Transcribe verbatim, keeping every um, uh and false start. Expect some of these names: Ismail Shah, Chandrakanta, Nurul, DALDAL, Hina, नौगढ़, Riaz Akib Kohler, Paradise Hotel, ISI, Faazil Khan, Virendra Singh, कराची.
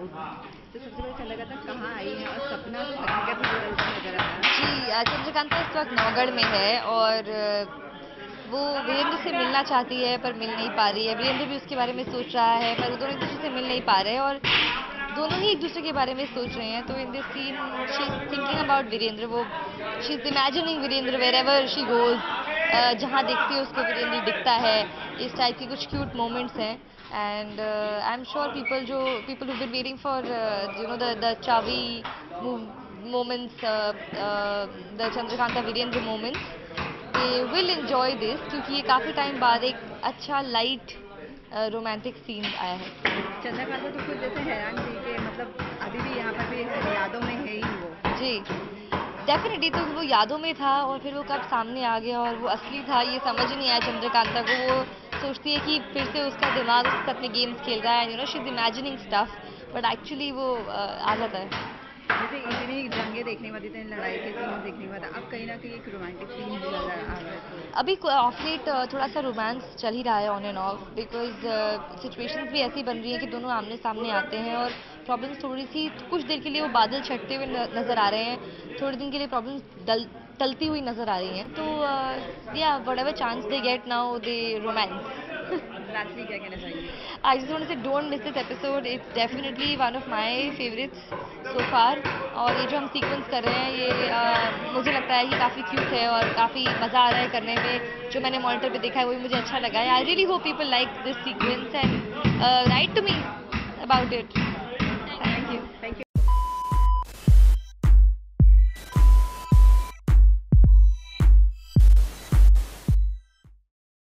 तो सबसे अच्छा लगा था कहाँ आई है और सपना हकीकत में नजर आ रहा है। जी, चंद्रकांता इस वक्त नौगढ़ में है और वो वीरेंद्र से मिलना चाहती है पर मिल नहीं पा रही है। वीरेंद्र भी उसके बारे में सोच रहा है पर दोनों एक दूसरे से मिल नहीं पा रहे हैं और दोनों ही एक दूसरे के बारे में सोच रहे हैं। तो in this scene she is thinking about Virendra, वो she is imagining Virendra wherever she goes, जहाँ देखती है उसको वीरेंद्र दिखता है। इस टाइप के कुछ क्यूट मोमेंट्स हैं and I am sure people जो people who been waiting for you know the the चावी moments, the Chandrakanta Virendra moments, they will enjoy this क्योंकि ये काफ़ी टाइम बाद एक अच्छा लाइट रोमांटिक सीन आया है। चंद्रकांता तो कुछ जैसे हैरान थी कि मतलब अभी भी यहाँ पर भी यादों में है ही वो। जी डेफिनेटली, तो वो यादों में था और फिर वो कब सामने आ गया और वो असली था ये समझ नहीं आया चंद्रकांता को। वो सोचती है कि फिर से उसका दिमाग उस अपने गेम्स खेल रहा है, you know she is imagining stuff but actually वो आ जाता है। जैसे इतनी जंगे देखने वाली थी, लड़ाई के सीन देखने वाला, अब कहीं ना कहीं एक रोमांटिक सीन भी आ रहा है। अभी ऑफ लेट थोड़ा सा रोमांस चल ही रहा है on and off because situations भी ऐसी बन रही हैं कि दोनों आमने सामने आते हैं और प्रॉब्लम्स थोड़ी सी कुछ देर के लिए वो बादल छटते हुए नज़र आ रहे हैं, थोड़े दिन के लिए प्रॉब्लम्स टलती हुई नज़र आ रही हैं। तो या whatever chance they get now they romance. Lastly क्या कहना चाहिए? I just want to say don't miss this episode, it's definitely one of my favourites so far. और ये जो हम सीक्वेंस कर रहे हैं ये आ, मुझे लगता है कि काफ़ी क्यूट है और काफ़ी मज़ा आ रहा है करने में। जो मैंने मॉनिटर पे देखा है वही मुझे अच्छा लगा है। I really hope people like this sequence and write to me about it.